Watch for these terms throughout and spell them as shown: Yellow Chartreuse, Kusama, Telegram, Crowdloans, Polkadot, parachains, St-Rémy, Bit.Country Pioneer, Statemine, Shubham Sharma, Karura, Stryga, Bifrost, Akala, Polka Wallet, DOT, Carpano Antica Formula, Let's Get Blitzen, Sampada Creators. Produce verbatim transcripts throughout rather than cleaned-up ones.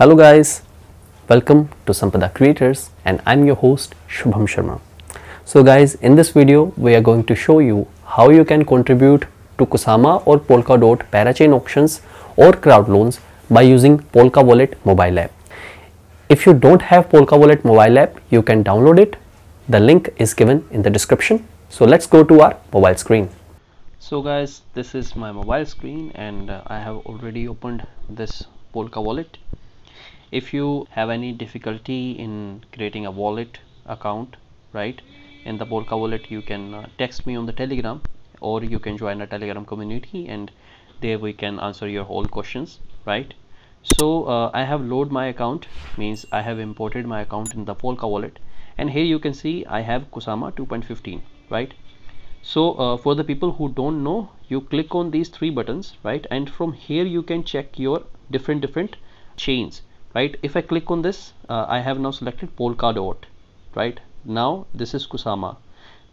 Hello guys, welcome to Sampada Creators and I'm your host Shubham Sharma. So guys, in this video we are going to show you how you can contribute to Kusama or Polkadot parachain auctions or crowd loans by using Polka Wallet mobile app. If you don't have Polka Wallet mobile app, you can download it. The link is given in the description. So let's go to our mobile screen. So guys, this is my mobile screen and uh, I have already opened this Polka Wallet. If you have any difficulty in creating a wallet account right in the Polka Wallet, you can uh, text me on the Telegram, or you can join a Telegram community and there we can answer your all questions, right? So uh, I have loaded my account, means I have imported my account in the Polka Wallet, and here you can see I have Kusama two point fifteen, right? So uh, for the people who don't know, you click on these three buttons, right? And from here you can check your different different chains. Right, if I click on this, uh, I have now selected Polkadot. Right, now this is Kusama,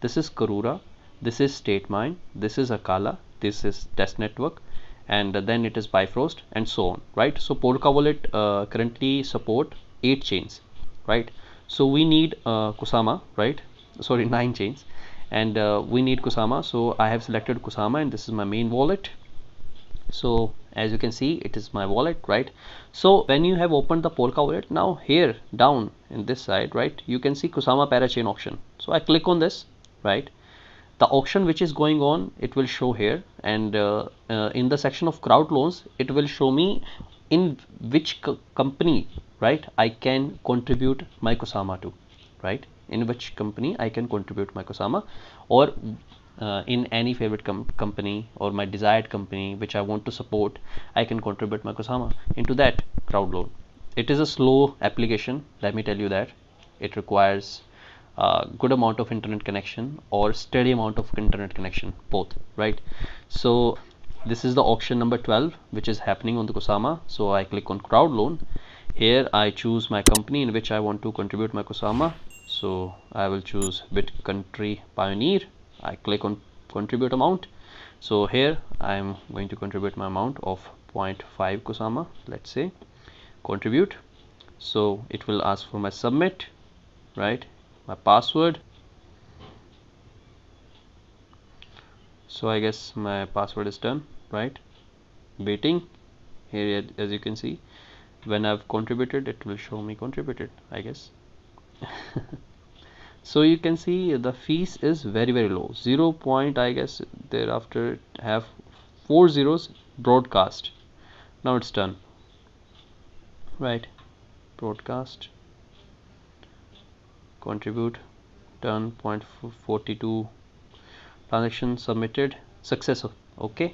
this is Karura, this is Statemine, this is Akala, this is Test Network, and then it is Bifrost and so on. Right, so Polka Wallet uh, currently support eight chains. Right, so we need uh, Kusama. Right, sorry, nine chains, and uh, we need Kusama. So I have selected Kusama, and this is my main wallet. So as you can see, it is my wallet, right? So when you have opened the Polka Wallet, now here down in this side, right, you can see Kusama parachain auction. So I click on this, right? The auction which is going on, it will show here, and uh, uh, in the section of crowd loans, it will show me in which co company, right, I can contribute my Kusama to, right? In which company I can contribute my Kusama, or Uh, in any favorite com company or my desired company which I want to support, I can contribute my Kusama into that crowd loan. It is a slow application, let me tell you that. It requires a uh, good amount of internet connection or steady amount of internet connection, both, right? So this is the auction number twelve which is happening on the Kusama. So I click on crowd loan. Here I choose my company in which I want to contribute my Kusama. So I will choose Bit.Country Pioneer. I click on contribute amount. So here I am going to contribute my amount of zero point five Kusama, let's say. Contribute. So it will ask for my submit, right, my password. So I guess my password is done, right? Waiting. Here, as you can see, when I've contributed, it will show me contributed, I guess. So you can see the fees is very very low, zero point I guess, thereafter have four zeros, broadcast. Now it's done, right? Broadcast, contribute, done, zero point four two transaction submitted, successful. Okay,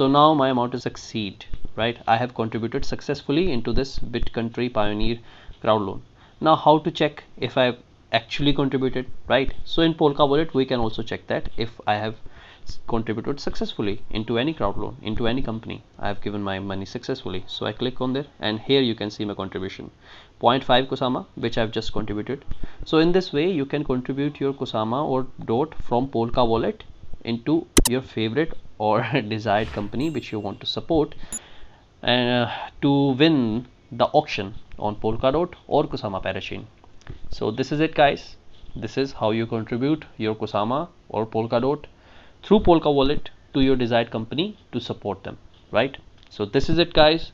so now my amount is succeed, right? I have contributed successfully into this Bit.Country Pioneer crowd loan. Now how to check if I have actually contributed, right? So in Polka Wallet we can also check that if I have contributed successfully into any crowd loan, into any company, I have given my money successfully. So I click on there, and here you can see my contribution, zero point five Kusama which I have just contributed. So in this way you can contribute your Kusama or D O T from Polka Wallet into your favorite or desired company which you want to support, and uh, to win the auction on Polkadot or Kusama parachain. So this is it guys, this is how you contribute your Kusama or Polkadot through Polka Wallet to your desired company to support them, right? So this is it guys,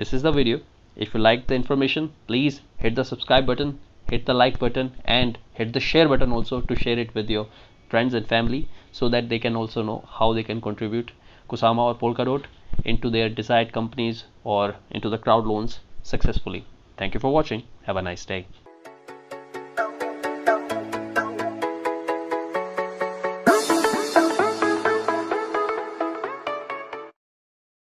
this is the video. If you like the information, please hit the subscribe button, hit the like button, and hit the share button also to share it with your friends and family so that they can also know how they can contribute Kusama or Polkadot into their desired companies or into the crowd loans successfully. Thank you for watching, have a nice day.